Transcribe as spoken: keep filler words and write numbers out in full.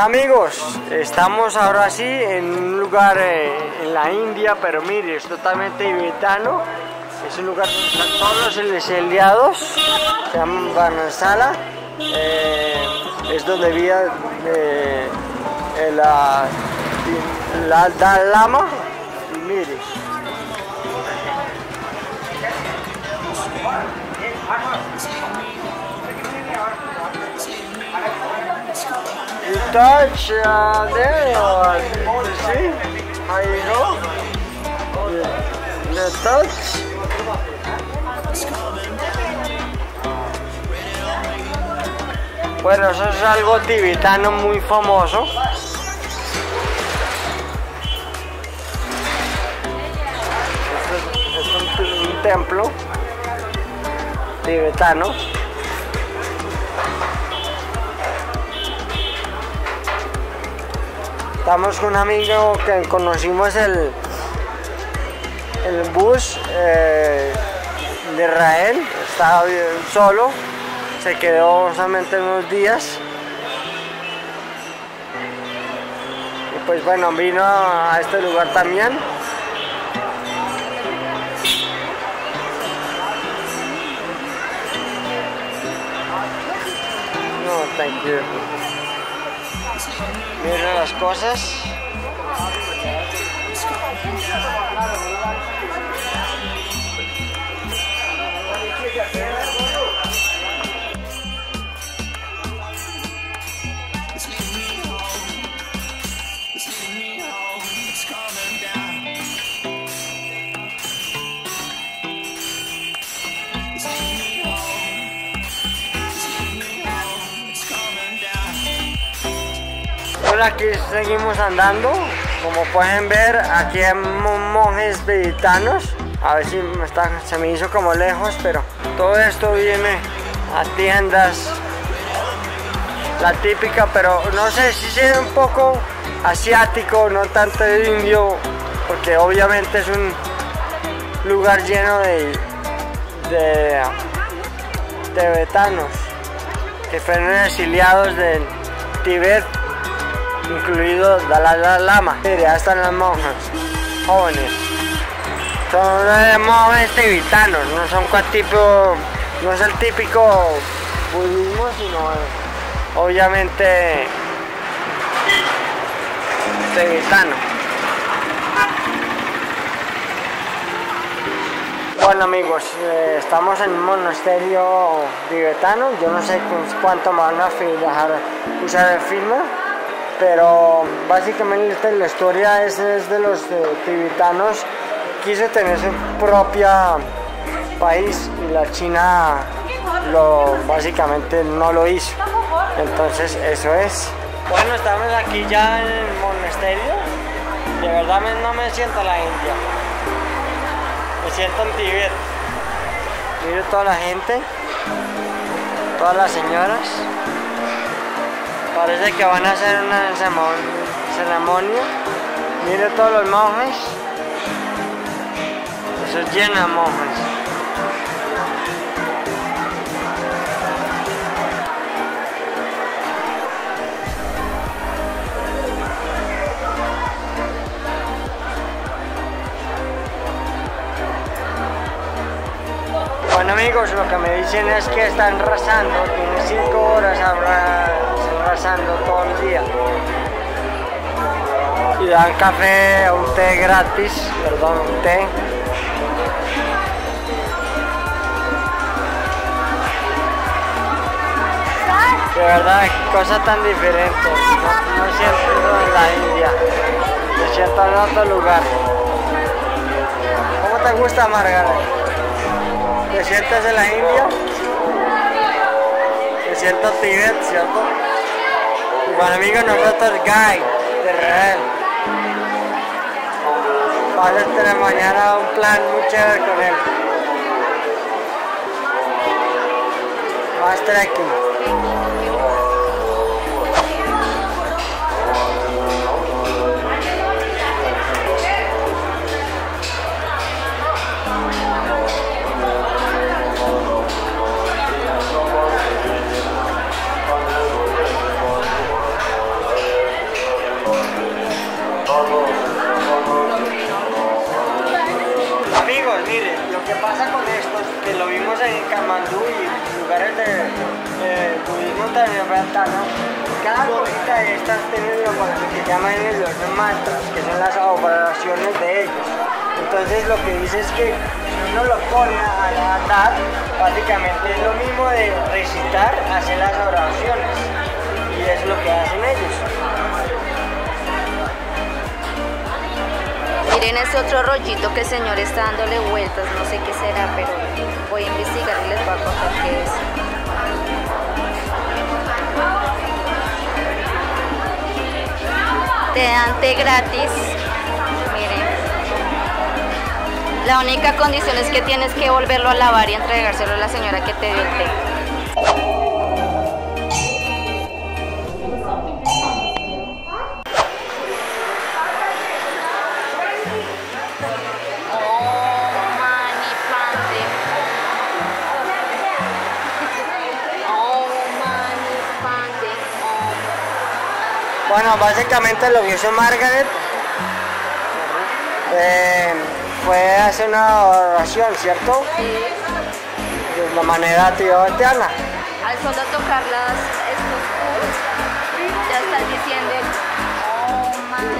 Hola amigos, estamos ahora sí en un lugar eh, en la India, pero mire, es totalmente tibetano. Es un lugar donde están todos los exiliados, se llama Barnasala. Eh, es donde vivía eh, el, el, el Dalai Lama. Y mire, touch uh, there, uh, you see how you go, the touch, bueno, eso es algo tibetano muy famoso. Esto es, es un, un templo tibetano. Estamos con un amigo que conocimos el, el bus eh, de Israel, estaba solo, se quedó solamente unos días. Y pues bueno, vino a este lugar también. No, thank you. Miren las cosas. Aquí seguimos andando, como pueden ver, aquí hay monjes tibetanos. A ver si me está, se me hizo como lejos, pero todo esto viene a tiendas, la típica, pero no sé si sí es un poco asiático, no tanto indio, porque obviamente es un lugar lleno de, de tibetanos que fueron exiliados del Tíbet, incluido Dalai Lama. Mire, ahí están las monjas jóvenes, son monjes tibetanos, no son cual tipo, no es el típico budismo, sino obviamente tibetano. Bueno amigos, eh, estamos en un monasterio tibetano, yo no sé cuánto me van a dejar usar el filme, pero básicamente la historia es, es de los eh, tibetanos quiso tener su propio país y la China lo básicamente no lo hizo, entonces eso es. Bueno, estamos aquí ya en el monasterio, de verdad me, no me siento en la India, me siento en Tíbet. Miro toda la gente, todas las señoras. Parece que van a hacer una ceremonia. Mire todos los monjes. Eso es lleno de monjes. Bueno amigos, lo que me dicen es que están rezando. Tienen cinco horas ahora pasando todo el día y dan café, un té gratis, perdón, un té. De verdad, cosa tan diferente, no, no siento en la India, me siento en otro lugar. ¿Cómo te gusta, Margaret? ¿Te sientes en la India? ¿Te siento Tíbet, cierto? Bueno amigos, nosotros Guy de Real. Vamos a tener mañana un plan muy chévere con él. Más trekking. All right. olvide. Lo que pasa con esto es que lo vimos en Kamandú y lugares de eh, budismo tan tibetano. Cada cosita de estas tienen lo que se llaman los mantras, que son las oraciones de ellos. Entonces lo que dice es que uno lo pone a adaptar, básicamente es lo mismo de recitar, hacer las oraciones, y es lo que hacen ellos. Miren este otro rollito que el señor está dándole vueltas, no sé qué será, pero voy a investigar y les voy a contar qué es. Te dan té gratis, miren. La única condición es que tienes que volverlo a lavar y entregárselo a la señora que te dio el té. Oh, manipante. Oh, bueno, básicamente lo que hizo Margaret eh, fue hacer una oración, ¿cierto? Sí. De una manera tibetana. Al solo tocar las, estos cubos, ya estás diciendo, oh, man.